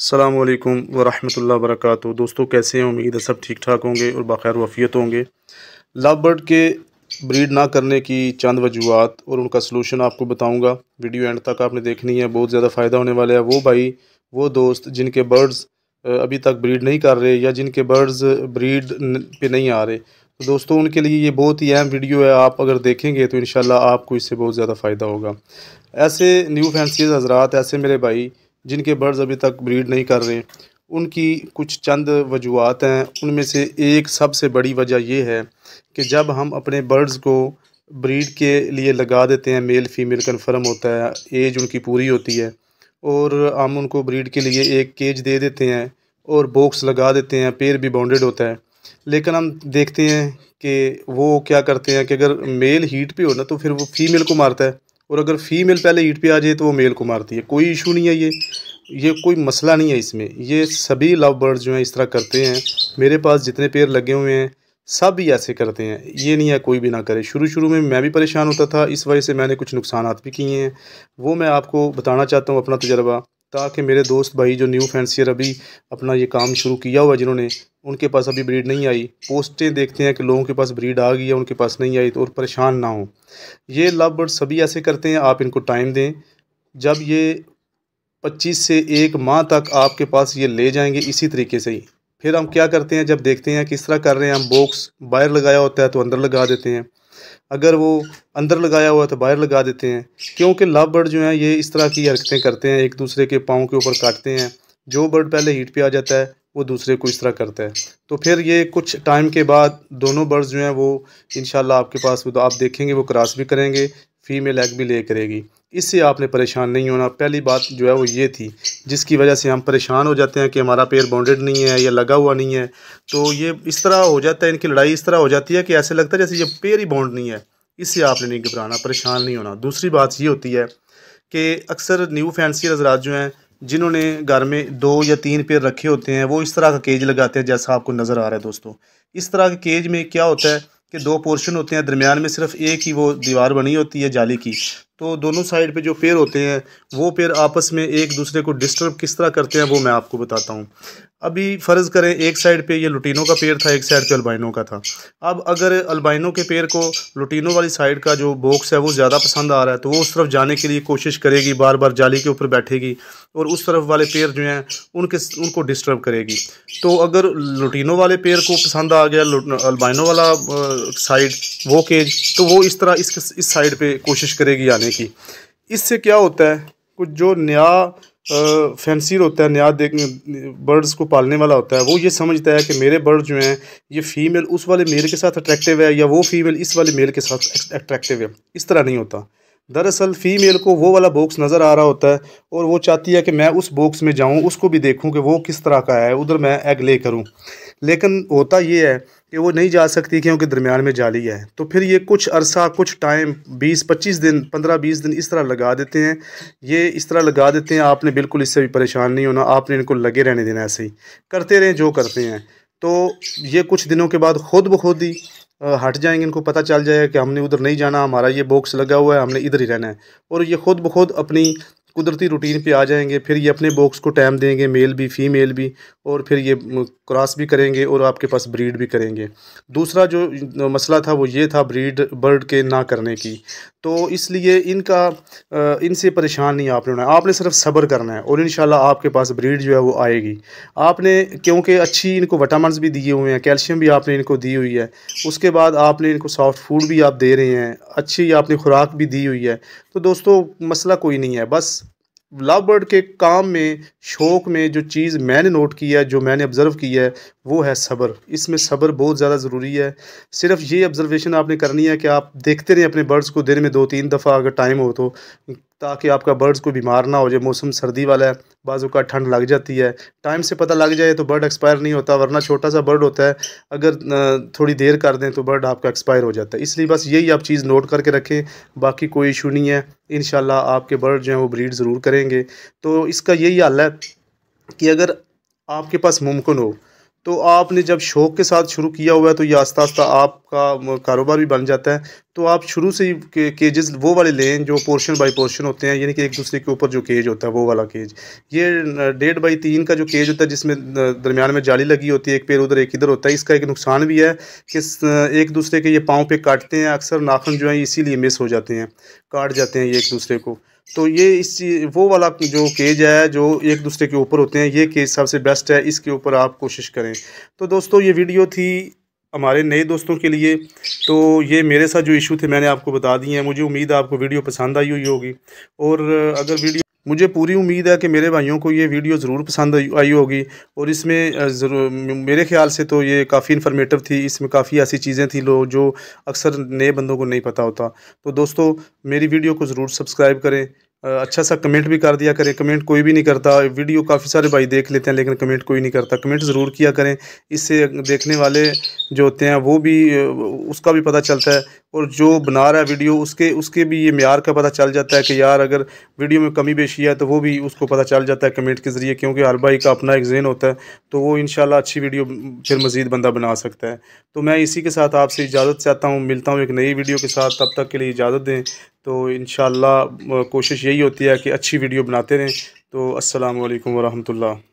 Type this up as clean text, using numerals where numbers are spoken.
अस्सलामुअलैकुम वरहमतुल्लाहि वबरकातुहू। दोस्तों कैसे हैं, उम्मीद है सब ठीक ठाक होंगे और बाखैर वफ़ीयत होंगे। लव बर्ड के ब्रीड ना करने की चंद वजूहत और उनका सलूशन आपको बताऊंगा, वीडियो एंड तक आपने देखनी है, बहुत ज़्यादा फ़ायदा होने वाला है। वो भाई वो दोस्त जिनके बर्ड्स अभी तक ब्रीड नहीं कर रहे या जिनके बर्ड्स ब्रीड पे नहीं आ रहे, तो दोस्तों उनके लिए ये बहुत ही अहम वीडियो है। आप अगर देखेंगे तो इंशाल्लाह आपको इससे बहुत ज़्यादा फ़ायदा होगा। ऐसे न्यू फैंसीज़ हज़रात, ऐसे मेरे भाई जिनके बर्ड्स अभी तक ब्रीड नहीं कर रहे, उनकी कुछ चंद वजूहत हैं। उनमें से एक सबसे बड़ी वजह यह है कि जब हम अपने बर्ड्स को ब्रीड के लिए लगा देते हैं, मेल फीमेल कन्फर्म होता है, एज उनकी पूरी होती है, और हम उनको ब्रीड के लिए एक केज दे देते हैं और बॉक्स लगा देते हैं, पेयर भी बाउंडेड होता है, लेकिन हम देखते हैं कि वो क्या करते हैं कि अगर मेल हीट पे हो ना तो फिर वो फीमेल को मारता है, और अगर फ़ीमेल पहले हीट पे आ जाए तो वो मेल को मारती है। कोई इशू नहीं है, ये कोई मसला नहीं है इसमें। ये सभी लव बर्ड्स जो हैं इस तरह करते हैं। मेरे पास जितने पेयर लगे हुए हैं सब ही ऐसे करते हैं, ये नहीं है कोई भी ना करे। शुरू में मैं भी परेशान होता था, इस वजह से मैंने कुछ नुकसानात भी किए हैं, वो मैं आपको बताना चाहता हूँ अपना तजर्बा, ताकि मेरे दोस्त भाई जो न्यू फैंसियर अभी अपना ये काम शुरू किया हुआ है, जिन्होंने उनके पास अभी ब्रीड नहीं आई, पोस्टें देखते हैं कि लोगों के पास ब्रीड आ गई है, उनके पास नहीं आई, तो और परेशान ना हो। ये लव बर्ड सभी ऐसे करते हैं, आप इनको टाइम दें। जब ये 25 से एक माह तक आपके पास ये ले जाएंगे इसी तरीके से ही, फिर हम क्या करते हैं, जब देखते हैं किस तरह कर रहे हैं, हम बॉक्स बाहर लगाया होता है तो अंदर लगा देते हैं, अगर वो अंदर लगाया हुआ है तो बाहर लगा देते हैं, क्योंकि लव बर्ड जो हैं ये इस तरह की हरकतें करते हैं, एक दूसरे के पाँव के ऊपर काटते हैं। जो बर्ड पहले हीट पे आ जाता है वो दूसरे को इस तरह करता है, तो फिर ये कुछ टाइम के बाद दोनों बर्ड्स जो हैं वो इंशाल्लाह आपके पास, वो तो आप देखेंगे वो क्रॉस भी करेंगे, फीमेल एग भी ले करेगी। इससे आपने परेशान नहीं होना। पहली बात जो है वो ये थी जिसकी वजह से हम परेशान हो जाते हैं कि हमारा पेयर बाउंडेड नहीं है या लगा हुआ नहीं है, तो ये इस तरह हो जाता है, इनकी लड़ाई इस तरह हो जाती है कि ऐसे लगता है जैसे ये पेयर ही बाउंड नहीं है। इससे आपने नहीं घबराना, परेशान नहीं होना। दूसरी बात ये होती है कि अक्सर न्यू फैंसियर हज़रात जो हैं जिन्होंने घर में 2 या 3 पेयर रखे होते हैं, वो इस तरह का केज लगाते हैं जैसा आपको नज़र आ रहा है। दोस्तों इस तरह के केज में क्या होता है कि 2 पोर्शन होते हैं, दरमियान में सिर्फ एक ही वो दीवार बनी होती है जाली की, तो दोनों साइड पे जो पेयर होते हैं वो पेयर आपस में एक दूसरे को डिस्टर्ब किस तरह करते हैं वो मैं आपको बताता हूँ। अभी फ़र्ज़ करें एक साइड पे ये लुटीनों का पेयर था, एक साइड पे अल्बाइनों का था। अब अगर अल्बाइनों के पेयर को लुटीनों वाली साइड का जो बॉक्स है वो ज़्यादा पसंद आ रहा है, तो वो उस तरफ जाने के लिए कोशिश करेगी, बार बार जाली के ऊपर बैठेगी और उस तरफ वाले पेयर जो हैं उनको डिस्टर्ब करेगी। तो अगर लुटीनों वाले पेयर को पसंद आ गया अल्बाइनों वाला साइड वो केज, तो वो इस तरह इस साइड पर कोशिश करेगी आने की। इससे क्या होता है, कुछ जो नया फैंसीर होता है, नया बर्ड्स को पालने वाला होता है, वो ये समझता है कि मेरे बर्ड जो हैं ये फ़ीमेल उस वाले मेल के साथ अट्रैक्टिव है या वो फ़ीमेल इस वाले मेल के साथ अट्रैक्टिव है। इस तरह नहीं होता। दरअसल फ़ीमेल को वो वाला बॉक्स नज़र आ रहा होता है और वो चाहती है कि मैं उस बॉक्स में जाऊँ, उसको भी देखूँ कि वो किस तरह का है, उधर मैं एग ले करूँ, लेकिन होता ये है कि वो नहीं जा सकती क्योंकि दरमियान में जाली है। तो फिर ये कुछ अरसा, कुछ टाइम, 20-25 दिन, 15-20 दिन इस तरह लगा देते हैं, ये इस तरह लगा देते हैं। आपने बिल्कुल इससे भी परेशान नहीं होना, आपने इनको लगे रहने देना, ऐसे ही करते रहें जो करते हैं, तो ये कुछ दिनों के बाद खुद ब खुद ही हट जाएंगे। इनको पता चल जाएगा कि हमने उधर नहीं जाना, हमारा ये बॉक्स लगा हुआ है, हमने इधर ही रहना है, और ये खुद ब खुद अपनी कुदरती रूटीन पे आ जाएंगे। फिर ये अपने बॉक्स को टाइम देंगे, मेल भी फीमेल भी, और फिर ये क्रॉस भी करेंगे और आपके पास ब्रीड भी करेंगे। दूसरा जो मसला था वो ये था ब्रीड बर्ड के ना करने की, तो इसलिए इनसे परेशान नहीं आपने होना, आपने सिर्फ सब्र करना है और इंशाल्लाह आपके पास ब्रीड जो है वो आएगी। आपने क्योंकि अच्छी इनको विटामिन्स भी दिए हुए हैं, कैल्शियम भी आपने इनको दी हुई है, उसके बाद आपने इनको सॉफ्ट फूड भी आप दे रहे हैं, अच्छी आपने खुराक भी दी हुई है, तो दोस्तों मसला कोई नहीं है। बस लव बर्ड के काम में, शौक़ में जो चीज़ मैंने नोट किया है, जो मैंने ऑब्ज़र्व किया है, वो है सब्र। इसमें सब्र बहुत ज़्यादा ज़रूरी है। सिर्फ ये ऑब्ज़र्वेशन आपने करनी है कि आप देखते रहें अपने बर्ड्स को दिन में 2-3 दफ़ा अगर टाइम हो तो, ताकि आपका बर्ड्स को बीमार ना हो जाए। मौसम सर्दी वाला है, बाज़ों का ठंड लग जाती है, टाइम से पता लग जाए तो बर्ड एक्सपायर नहीं होता, वरना छोटा सा बर्ड होता है, अगर थोड़ी देर कर दें तो बर्ड आपका एक्सपायर हो जाता है। इसलिए बस यही आप चीज़ नोट करके रखें, बाकी कोई इशू नहीं है। इंशाल्लाह आपके बर्ड जो हैं वो ब्रीड ज़रूर करेंगे। तो इसका यही हल है कि अगर आपके पास मुमकिन हो तो आपने जब शौक़ के साथ शुरू किया हुआ है तो ये आस्ता आस्ता आपका कारोबार भी बन जाता है। तो आप शुरू से ही केजेस वो वाले लें जो पोर्शन बाय पोर्शन होते हैं, यानी कि एक दूसरे के ऊपर जो केज होता है वो वाला केज। ये 1.5 बाई 3 का जो केज होता है जिसमें दरमियान में जाली लगी होती है, एक पैर उधर एक इधर होता है, इसका एक नुकसान भी है कि एक दूसरे के ये पाँव पे काटते हैं, अक्सर नाखून जो है इसीलिए मिस हो जाते हैं, काट जाते हैं ये एक दूसरे को। तो ये इस वो वाला जो केज है जो एक दूसरे के ऊपर होते हैं, ये केज सबसे बेस्ट है, इसके ऊपर आप कोशिश करें। तो दोस्तों ये वीडियो थी हमारे नए दोस्तों के लिए, तो ये मेरे साथ जो इशू थे मैंने आपको बता दिए हैं। मुझे उम्मीद है आपको वीडियो पसंद आई हुई होगी, और अगर वीडियो, मुझे पूरी उम्मीद है कि मेरे भाइयों को ये वीडियो ज़रूर पसंद आई होगी, और इसमें ज़रूर मेरे ख्याल से तो ये काफ़ी इन्फॉर्मेटिव थी, इसमें काफ़ी ऐसी चीज़ें थी लोग जो अक्सर नए बंदों को नहीं पता होता। तो दोस्तों मेरी वीडियो को ज़रूर सब्सक्राइब करें, अच्छा सा कमेंट भी कर दिया करें, कमेंट कोई भी नहीं करता, वीडियो काफ़ी सारे भाई देख लेते हैं लेकिन कमेंट कोई नहीं करता, कमेंट ज़रूर किया करें, इससे देखने वाले जो होते हैं वो भी, उसका भी पता चलता है, और जो बना रहा है वीडियो उसके भी ये म्यार का पता चल जाता है कि यार अगर वीडियो में कमी बेशी है तो वो भी उसको पता चल जाता है कमेंट के ज़रिए, क्योंकि हर भाई का अपना एक ज़हन होता है, तो वो इंशाल्लाह अच्छी वीडियो फिर मज़ीद बंदा बना सकता है। तो मैं इसी के साथ आपसे इजाज़त चाहता हूँ, मिलता हूँ एक नई वीडियो के साथ, तब तक के लिए इजाज़त दें। तो इंशाल्लाह कोशिश यही होती है कि अच्छी वीडियो बनाते रहें। तो अस्सलाम वालेकुम व रहमतुल्लाह।